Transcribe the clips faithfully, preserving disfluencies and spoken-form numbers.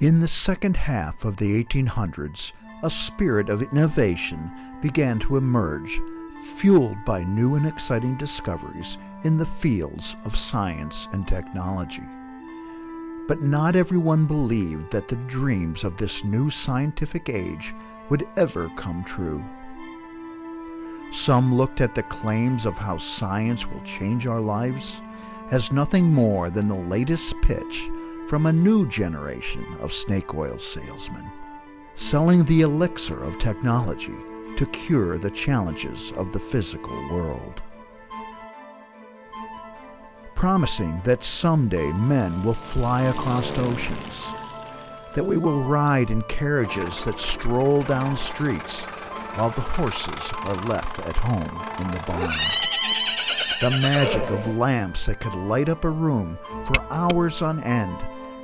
In the second half of the eighteen hundreds, a spirit of innovation began to emerge, fueled by new and exciting discoveries in the fields of science and technology. But not everyone believed that the dreams of this new scientific age would ever come true. Some looked at the claims of how science will change our lives as nothing more than the latest pitch from a new generation of snake oil salesmen, selling the elixir of technology to cure the challenges of the physical world, promising that someday men will fly across oceans, that we will ride in carriages that stroll down streets while the horses are left at home in the barn. The magic of lamps that could light up a room for hours on end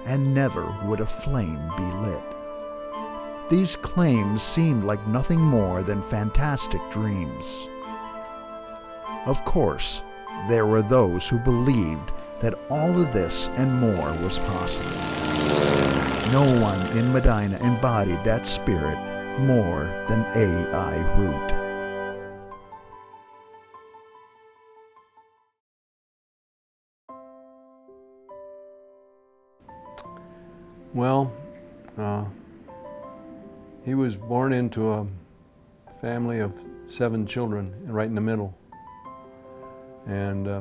and never would a flame be lit. These claims seemed like nothing more than fantastic dreams. Of course, there were those who believed that all of this and more was possible. No one in Medina embodied that spirit more than A I Root. Well, uh, he was born into a family of seven children, right in the middle. And uh,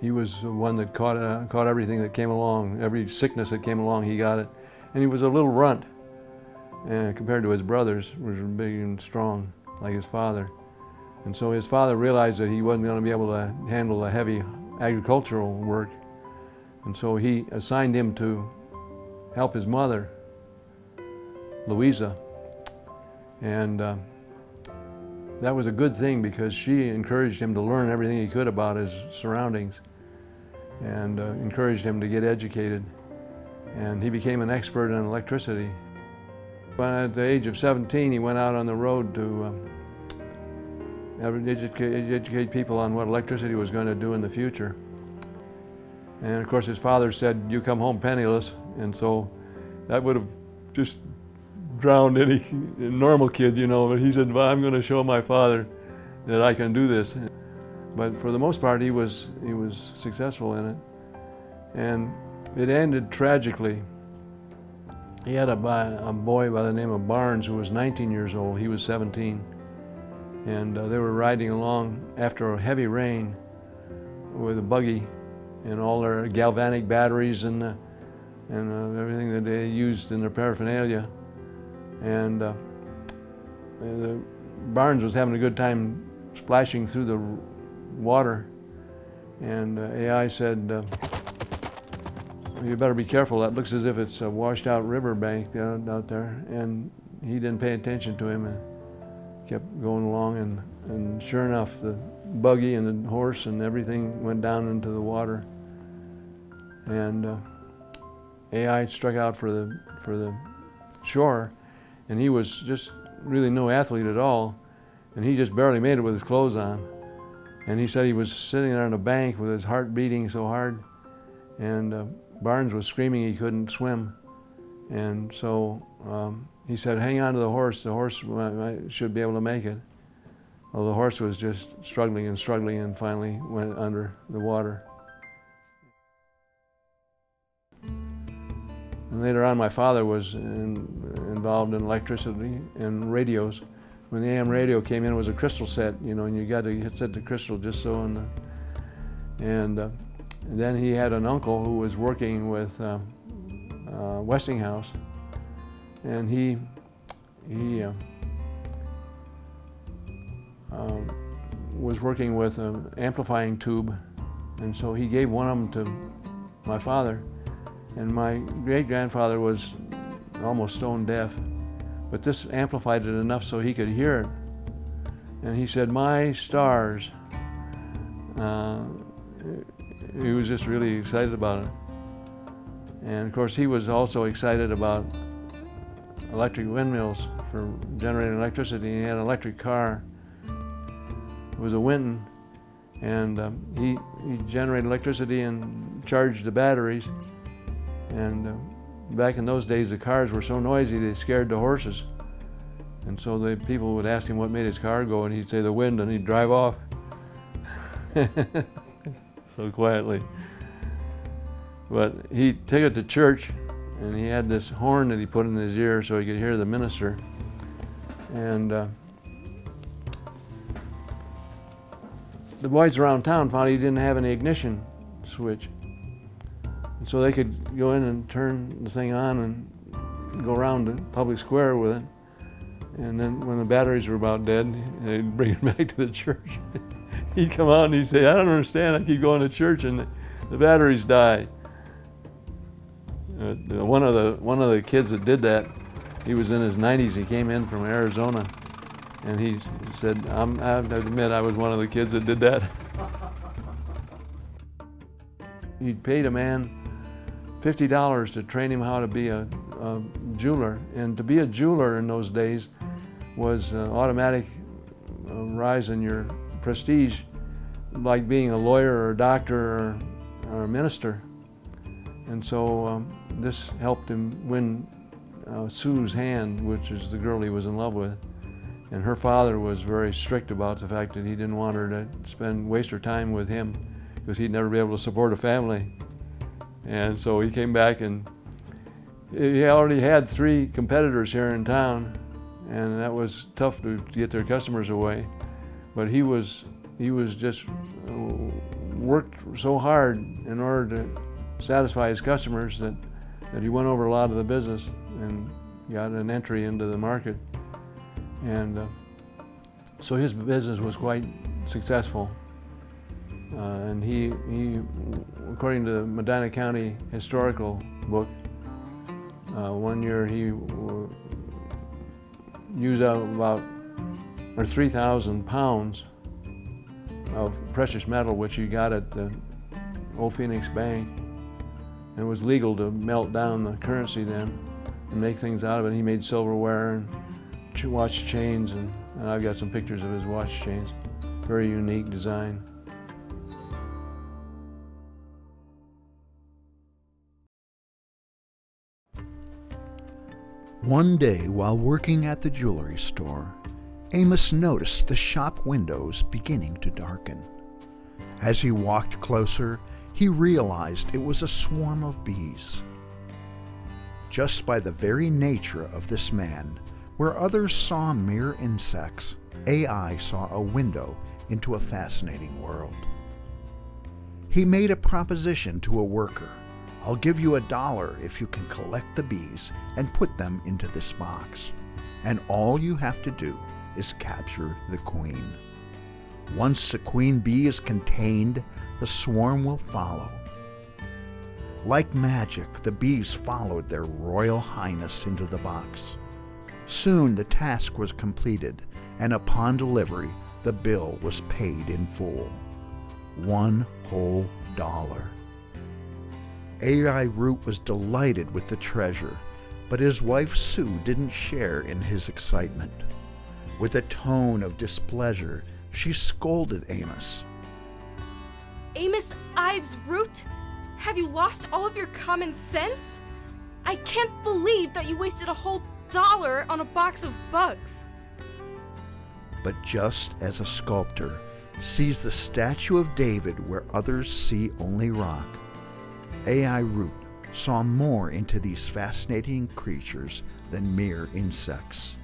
he was the one that caught, uh, caught everything that came along. Every sickness that came along, he got it. And he was a little runt uh, compared to his brothers, who were big and strong, like his father. And so his father realized that he wasn't going to be able to handle the heavy agricultural work. And so he assigned him to help his mother, Louisa, and uh, that was a good thing because she encouraged him to learn everything he could about his surroundings and uh, encouraged him to get educated, and he became an expert in electricity. But at the age of seventeen, he went out on the road to um, educate, educate people on what electricity was going to do in the future. And of course his father said, "You come home penniless," and so that would have just drowned any normal kid, you know, but he said, "Well, I'm going to show my father that I can do this." But for the most part, he was, he was successful in it. And it ended tragically. He had a, a boy by the name of Barnes who was nineteen years old. He was seventeen. And uh, they were riding along after a heavy rain with a buggy and all their galvanic batteries and, uh, and uh, everything that they used in their paraphernalia. And uh, the Barnes was having a good time splashing through the water, and uh, A I said, uh, "You better be careful. That looks as if it's a washed-out riverbank out, out there." And he didn't pay attention to him and kept going along. And, and sure enough, the buggy and the horse and everything went down into the water. And uh, A I struck out for the for the shore. And he was just really no athlete at all, and he just barely made it with his clothes on. And he said he was sitting there on a bank with his heart beating so hard, and uh, Barnes was screaming he couldn't swim. And so um, he said, "Hang on to the horse, the horse should be able to make it." Well, the horse was just struggling and struggling and finally went under the water. And later on, my father was in, involved in electricity and radios. When the A M radio came in, it was a crystal set, you know, and you got to set the crystal just so. And, the, and uh, then he had an uncle who was working with uh, uh, Westinghouse, and he he uh, uh, was working with an amplifying tube, and so he gave one of them to my father. And my great-grandfather was almost stone deaf, but this amplified it enough so he could hear it. And he said, "My stars." Uh, he was just really excited about it. And of course, he was also excited about electric windmills for generating electricity. He had an electric car. It was a Winton, and um, he, he generated electricity and charged the batteries. And uh, back in those days, the cars were so noisy they scared the horses. And so the people would ask him what made his car go, and he'd say the wind, and he'd drive off. So quietly. But he'd take it to church, and he had this horn that he put in his ear so he could hear the minister. And uh, the boys around town found he didn't have any ignition switch. And so they could go in and turn the thing on and go around the public square with it. And then when the batteries were about dead, they'd bring it back to the church. He'd come out and he'd say, "I don't understand, I keep going to church and the batteries die." Uh, one of the, one of the kids that did that, he was in his nineties, he came in from Arizona, and he said, I'm, I admit I was one of the kids that did that. He paid a man fifty dollars to train him how to be a, a jeweler, and to be a jeweler in those days was an automatic rise in your prestige, like being a lawyer or a doctor or, or a minister. And so um, this helped him win uh, Sue's hand, which is the girl he was in love with. And her father was very strict about the fact that he didn't want her to spend, waste her time with him, because he'd never be able to support a family. And so he came back, and he already had three competitors here in town, and that was tough to get their customers away. But he was, he was just worked so hard in order to satisfy his customers that, that he went over a lot of the business and got an entry into the market. And uh, so his business was quite successful. Uh, and he, he, according to the Medina County historical book, uh, one year he used up about or three thousand pounds of precious metal, which he got at the old Phoenix Bank. And it was legal to melt down the currency then and make things out of it. He made silverware and watch chains, and, and I've got some pictures of his watch chains. Very unique design. One day, while working at the jewelry store, Amos noticed the shop windows beginning to darken. As he walked closer, he realized it was a swarm of bees. Just by the very nature of this man, where others saw mere insects, A I saw a window into a fascinating world. He made a proposition to a worker. "I'll give you a dollar if you can collect the bees and put them into this box. And all you have to do is capture the queen. Once the queen bee is contained, the swarm will follow." Like magic, the bees followed their Royal Highness into the box. Soon the task was completed, and upon delivery, the bill was paid in full. One whole dollar. Amos Root was delighted with the treasure, but his wife Sue didn't share in his excitement. With a tone of displeasure, she scolded Amos. "Amos Ives Root, have you lost all of your common sense? I can't believe that you wasted a whole dollar on a box of bugs." But just as a sculptor sees the statue of David where others see only rock, Amos Root saw more into these fascinating creatures than mere insects.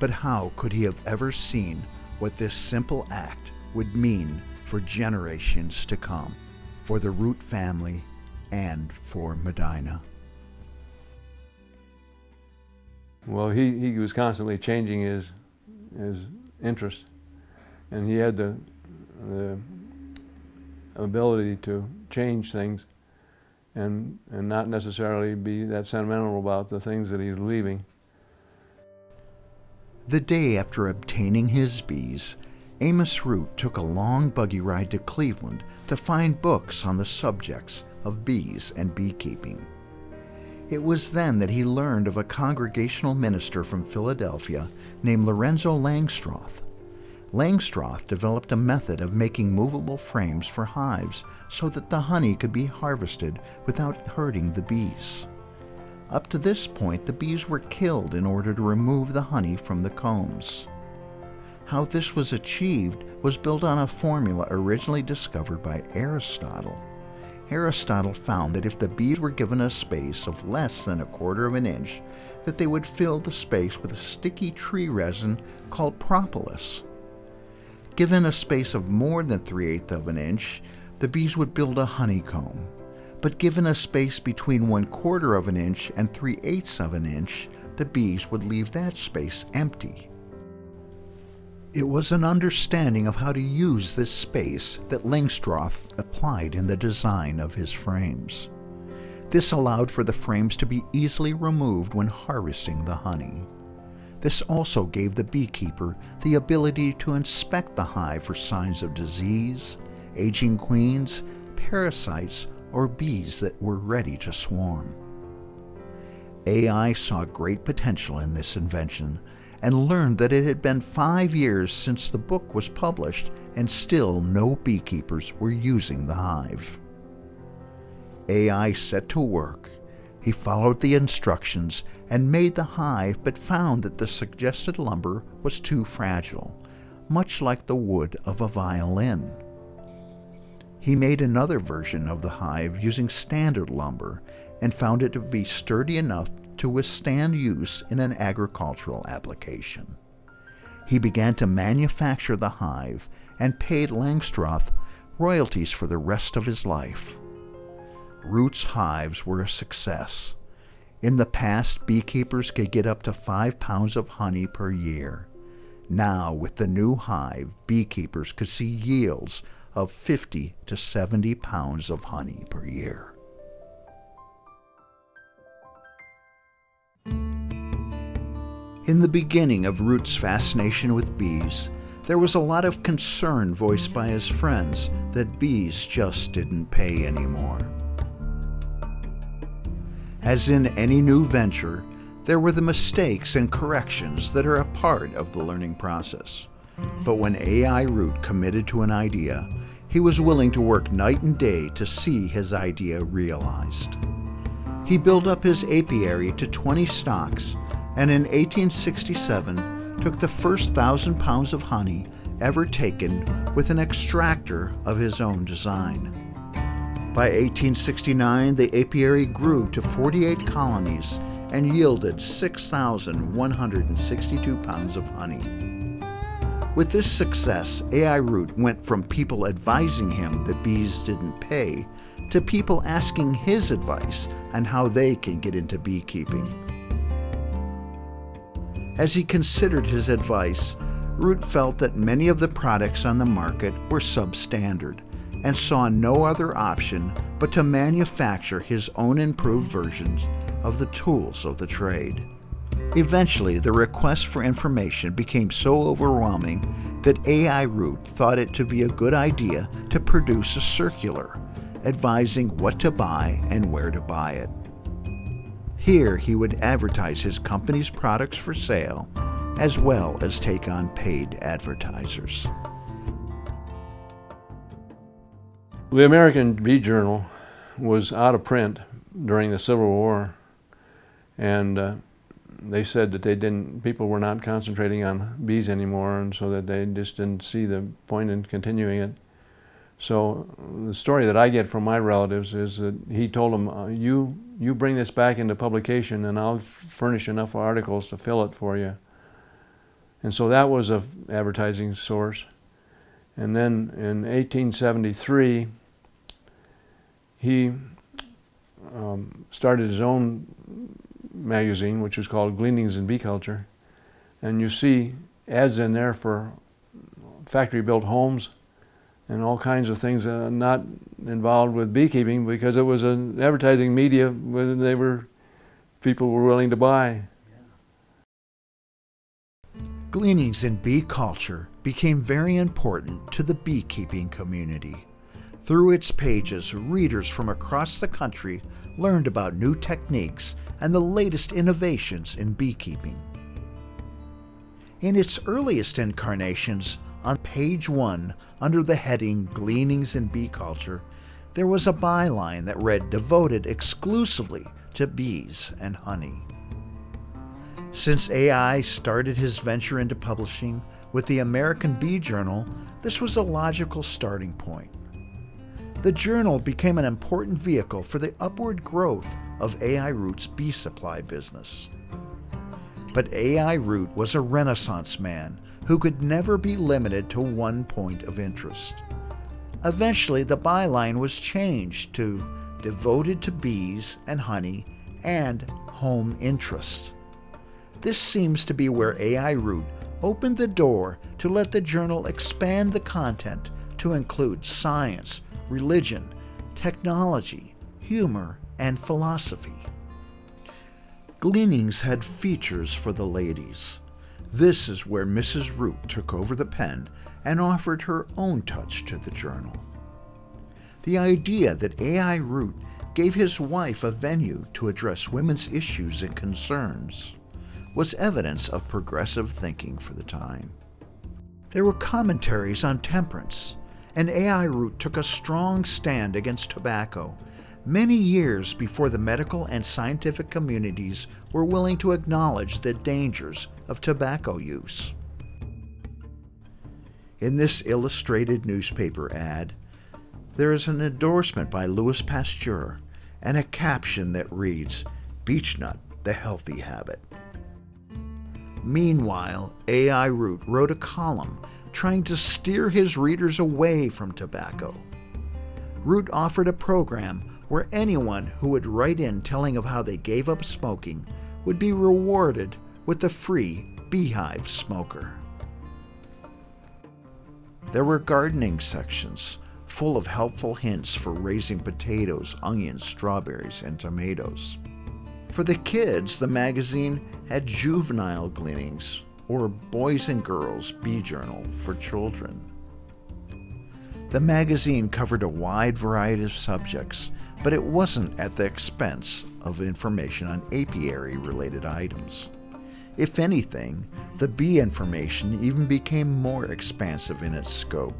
But how could he have ever seen what this simple act would mean for generations to come, for the Root family and for Medina? Well, he, he was constantly changing his, his interests, and he had the, the ability to change things and, and not necessarily be that sentimental about the things that he's leaving. The day after obtaining his bees, Amos Root took a long buggy ride to Cleveland to find books on the subjects of bees and beekeeping. It was then that he learned of a congregational minister from Philadelphia named Lorenzo Langstroth. Langstroth developed a method of making movable frames for hives so that the honey could be harvested without hurting the bees. Up to this point, the bees were killed in order to remove the honey from the combs. How this was achieved was built on a formula originally discovered by Aristotle. Aristotle found that if the bees were given a space of less than a quarter of an inch, that they would fill the space with a sticky tree resin called propolis. Given a space of more than three-eighths of an inch, the bees would build a honeycomb. But given a space between one quarter of an inch and three-eighths of an inch, the bees would leave that space empty. It was an understanding of how to use this space that Langstroth applied in the design of his frames. This allowed for the frames to be easily removed when harvesting the honey. This also gave the beekeeper the ability to inspect the hive for signs of disease, aging queens, parasites, or bees that were ready to swarm. A I saw great potential in this invention, and learned that it had been five years since the book was published and still no beekeepers were using the hive. A I set to work. He followed the instructions and made the hive, but found that the suggested lumber was too fragile, much like the wood of a violin. He made another version of the hive using standard lumber and found it to be sturdy enough to withstand use in an agricultural application. He began to manufacture the hive and paid Langstroth royalties for the rest of his life. Root's hives were a success. In the past, beekeepers could get up to five pounds of honey per year. Now, with the new hive, beekeepers could see yields of fifty to seventy pounds of honey per year. In the beginning of Root's fascination with bees, there was a lot of concern voiced by his friends that bees just didn't pay anymore. As in any new venture, there were the mistakes and corrections that are a part of the learning process. But when A I Root committed to an idea, he was willing to work night and day to see his idea realized. He built up his apiary to twenty stocks, and in eighteen sixty-seven took the first thousand pounds of honey ever taken with an extractor of his own design. By eighteen sixty-nine, the apiary grew to forty-eight colonies and yielded six thousand one hundred sixty-two pounds of honey. With this success, A I Root went from people advising him that bees didn't pay to people asking his advice on how they can get into beekeeping. As he considered his advice, Root felt that many of the products on the market were substandard and saw no other option but to manufacture his own improved versions of the tools of the trade. Eventually, the request for information became so overwhelming that A I Root thought it to be a good idea to produce a circular advising what to buy and where to buy it. Here, he would advertise his company's products for sale, as well as take on paid advertisers. The American Bee Journal was out of print during the Civil War, and uh, they said that they didn't, people were not concentrating on bees anymore, and so that they just didn't see the point in continuing it. So the story that I get from my relatives is that he told them, uh, you, you bring this back into publication and I'll furnish enough articles to fill it for you. And so that was an advertising source. And then in eighteen seventy-three, he um, started his own magazine, which was called Gleanings in Bee Culture. And you see ads in there for factory-built homes and all kinds of things uh, not involved with beekeeping, because it was an advertising media where they were, people were willing to buy. Yeah. Gleanings in Bee Culture became very important to the beekeeping community. Through its pages, readers from across the country learned about new techniques and the latest innovations in beekeeping. In its earliest incarnations, on page one, under the heading Gleanings in Bee Culture, there was a byline that read, devoted exclusively to bees and honey. Since A I started his venture into publishing with the American Bee Journal, this was a logical starting point. The journal became an important vehicle for the upward growth of A I Root's bee supply business. But A I Root was a Renaissance man who could never be limited to one point of interest. Eventually, the byline was changed to devoted to bees and honey and home interests. This seems to be where A I Root opened the door to let the journal expand the content to include science, religion, technology, humor, and philosophy. Gleanings had features for the ladies. This is where Missus Root took over the pen and offered her own touch to the journal. The idea that A I Root gave his wife a venue to address women's issues and concerns was evidence of progressive thinking for the time. There were commentaries on temperance, and A I Root took a strong stand against tobacco many years before the medical and scientific communities were willing to acknowledge the dangers of tobacco use. In this illustrated newspaper ad, there is an endorsement by Louis Pasteur and a caption that reads, "Beechnut, the healthy habit." Meanwhile, A I Root wrote a column trying to steer his readers away from tobacco. Root offered a program where anyone who would write in telling of how they gave up smoking would be rewarded with the free Beehive Smoker. There were gardening sections full of helpful hints for raising potatoes, onions, strawberries, and tomatoes. For the kids, the magazine had Juvenile Gleanings, or Boys and Girls Bee Journal for children. The magazine covered a wide variety of subjects, but it wasn't at the expense of information on apiary-related items. If anything, the bee information even became more expansive in its scope,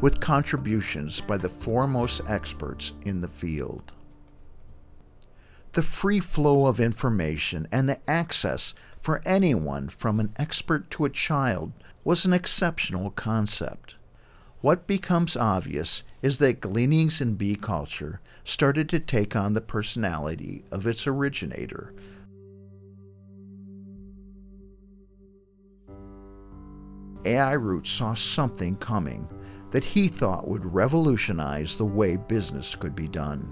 with contributions by the foremost experts in the field. The free flow of information and the access for anyone from an expert to a child was an exceptional concept. What becomes obvious is that Gleanings in Bee Culture started to take on the personality of its originator. A I Root saw something coming that he thought would revolutionize the way business could be done.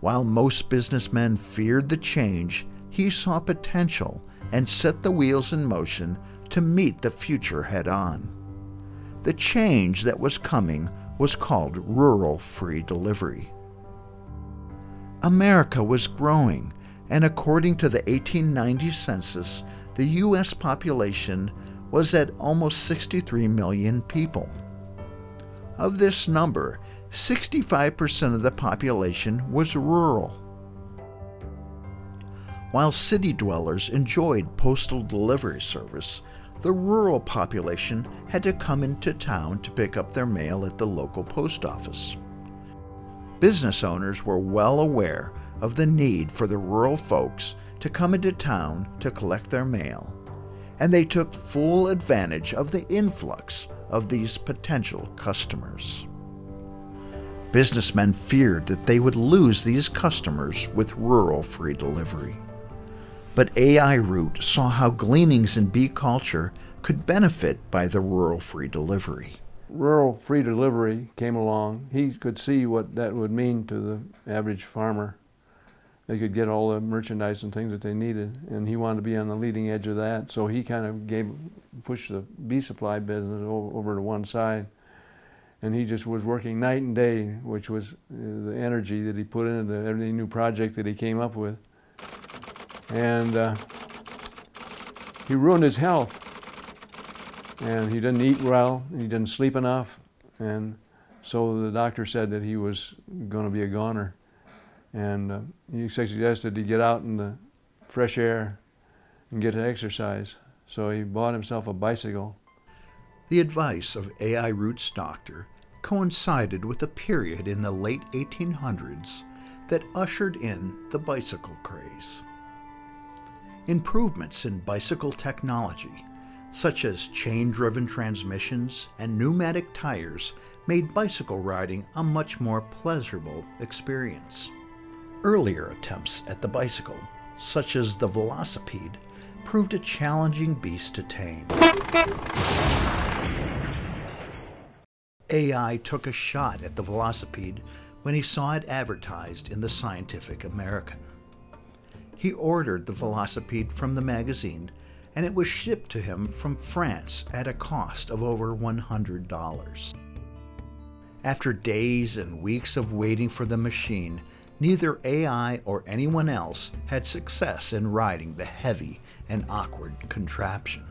While most businessmen feared the change, he saw potential and set the wheels in motion to meet the future head-on. The change that was coming was called rural free delivery. America was growing, and according to the eighteen ninety census, the U S population was at almost sixty-three million people. Of this number, sixty-five percent of the population was rural. While city dwellers enjoyed postal delivery service, the rural population had to come into town to pick up their mail at the local post office. Business owners were well aware of the need for the rural folks to come into town to collect their mail, and they took full advantage of the influx of these potential customers. Businessmen feared that they would lose these customers with rural free delivery. But A I Root saw how Gleanings in Bee Culture could benefit by the rural free delivery. Rural free delivery came along. He could see what that would mean to the average farmer. They could get all the merchandise and things that they needed, and he wanted to be on the leading edge of that, so he kind of gave, pushed the bee supply business over to one side. And he just was working night and day, which was the energy that he put into every new project that he came up with. And uh, he ruined his health. And he didn't eat well, he didn't sleep enough. And so the doctor said that he was going to be a goner. And uh, he suggested he get out in the fresh air and get exercise. So he bought himself a bicycle. The advice of A I Root's doctor coincided with a period in the late eighteen hundreds that ushered in the bicycle craze. Improvements in bicycle technology, such as chain-driven transmissions and pneumatic tires, made bicycle riding a much more pleasurable experience. Earlier attempts at the bicycle, such as the Velocipede, proved a challenging beast to tame. A I took a shot at the Velocipede when he saw it advertised in the Scientific American. He ordered the Velocipede from the magazine, and it was shipped to him from France at a cost of over one hundred dollars. After days and weeks of waiting for the machine, neither A I or anyone else had success in riding the heavy and awkward contraption.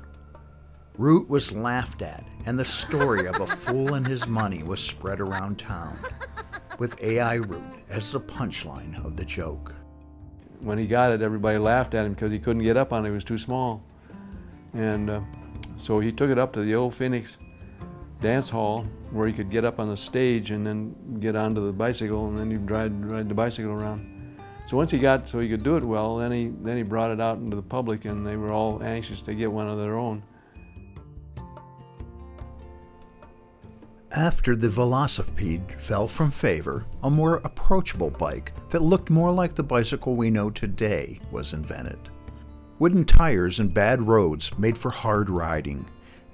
Root was laughed at, and the story of a fool and his money was spread around town, with A I Root as the punchline of the joke. When he got it, everybody laughed at him because he couldn't get up on it, he was too small. And uh, so he took it up to the old Phoenix dance hall where he could get up on the stage and then get onto the bicycle, and then he'd ride, ride the bicycle around. So once he got so he could do it well, then he, then he brought it out into the public, and they were all anxious to get one of their own. After the Velocipede fell from favor, a more approachable bike that looked more like the bicycle we know today was invented. Wooden tires and bad roads made for hard riding.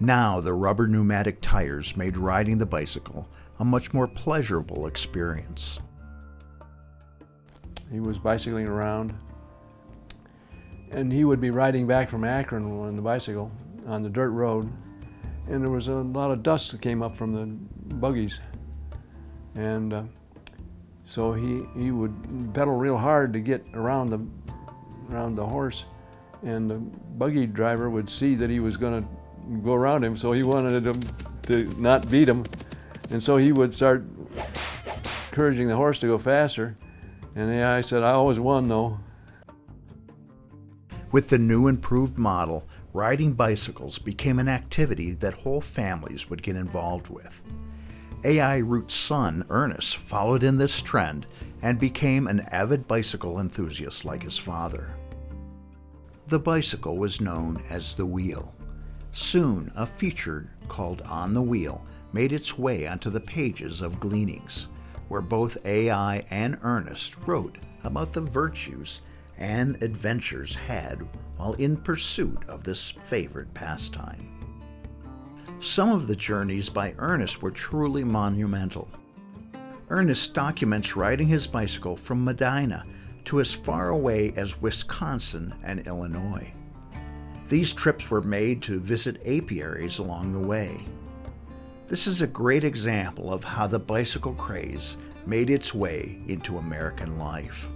Now the rubber pneumatic tires made riding the bicycle a much more pleasurable experience. He was bicycling around, and he would be riding back from Akron on the bicycle on the dirt road. And there was a lot of dust that came up from the buggies. And uh, so he, he would pedal real hard to get around the, around the horse, and the buggy driver would see that he was gonna go around him, so he wanted him to not beat him. And so he would start encouraging the horse to go faster. And A I said, "I always won, though." With the new improved model, riding bicycles became an activity that whole families would get involved with. A I Root's son, Ernest, followed in this trend and became an avid bicycle enthusiast like his father. The bicycle was known as the wheel. Soon, a feature called On the Wheel made its way onto the pages of Gleanings, where both A I and Ernest wrote about the virtues and adventures had while in pursuit of this favorite pastime. Some of the journeys by Ernest were truly monumental. Ernest documents riding his bicycle from Medina to as far away as Wisconsin and Illinois. These trips were made to visit apiaries along the way. This is a great example of how the bicycle craze made its way into American life.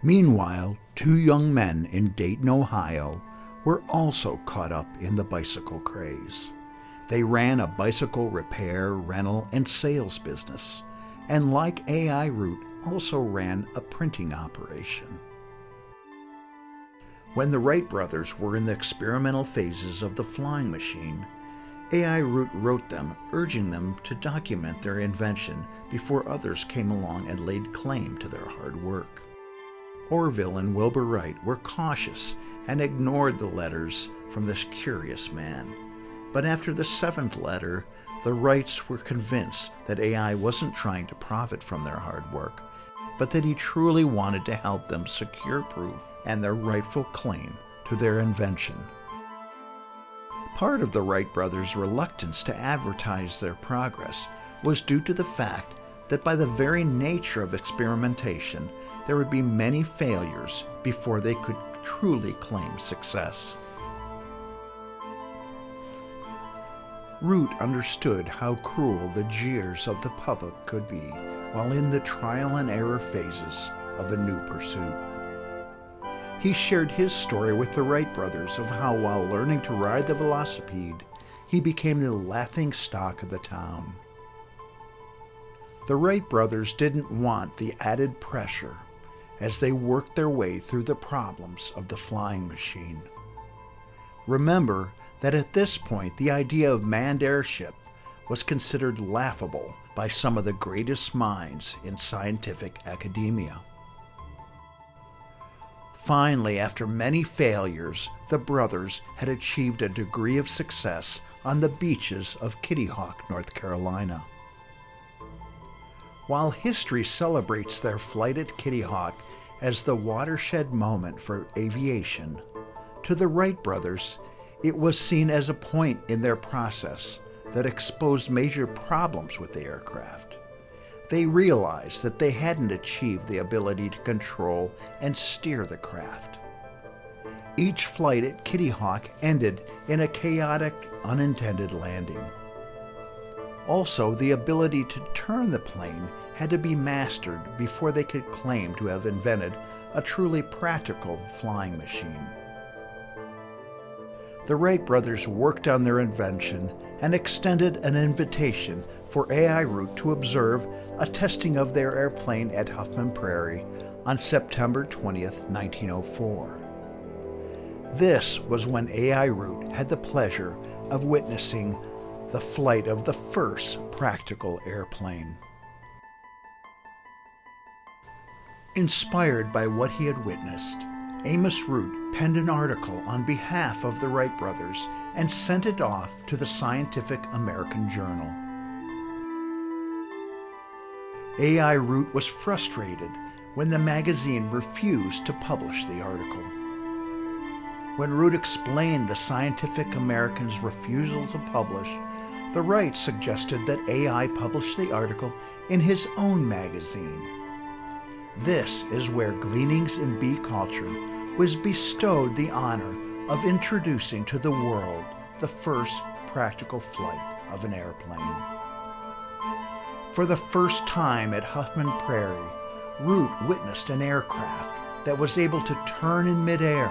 Meanwhile, two young men in Dayton, Ohio, were also caught up in the bicycle craze. They ran a bicycle repair, rental, and sales business, and like A I Root, also ran a printing operation. When the Wright brothers were in the experimental phases of the flying machine, A I Root wrote them, urging them to document their invention before others came along and laid claim to their hard work. Orville and Wilbur Wright were cautious and ignored the letters from this curious man. But after the seventh letter, the Wrights were convinced that A I wasn't trying to profit from their hard work, but that he truly wanted to help them secure proof and their rightful claim to their invention. Part of the Wright brothers' reluctance to advertise their progress was due to the fact that by the very nature of experimentation, there would be many failures before they could truly claim success. Root understood how cruel the jeers of the public could be while in the trial and error phases of a new pursuit. He shared his story with the Wright brothers of how, while learning to ride the Velocipede, he became the laughing stock of the town. The Wright brothers didn't want the added pressure as they worked their way through the problems of the flying machine. Remember that at this point the idea of manned airship was considered laughable by some of the greatest minds in scientific academia. Finally, after many failures, the brothers had achieved a degree of success on the beaches of Kitty Hawk, North Carolina. While history celebrates their flight at Kitty Hawk as the watershed moment for aviation, to the Wright brothers, it was seen as a point in their process that exposed major problems with the aircraft. They realized that they hadn't achieved the ability to control and steer the craft. Each flight at Kitty Hawk ended in a chaotic, unintended landing. Also, the ability to turn the plane had to be mastered before they could claim to have invented a truly practical flying machine. The Wright brothers worked on their invention and extended an invitation for A I Root to observe a testing of their airplane at Huffman Prairie on September twentieth, nineteen oh four. This was when A I Root had the pleasure of witnessing the flight of the first practical airplane. Inspired by what he had witnessed, Amos Root penned an article on behalf of the Wright brothers and sent it off to the Scientific American Journal. A I Root was frustrated when the magazine refused to publish the article. When Root explained the Scientific American's refusal to publish, the Wrights suggested that A I publish the article in his own magazine. This is where Gleanings in Bee Culture was bestowed the honor of introducing to the world the first practical flight of an airplane. For the first time at Huffman Prairie, Root witnessed an aircraft that was able to turn in midair,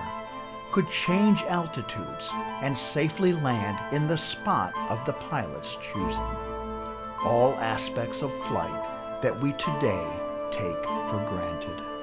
could change altitudes, and safely land in the spot of the pilot's choosing. All aspects of flight that we today take for granted.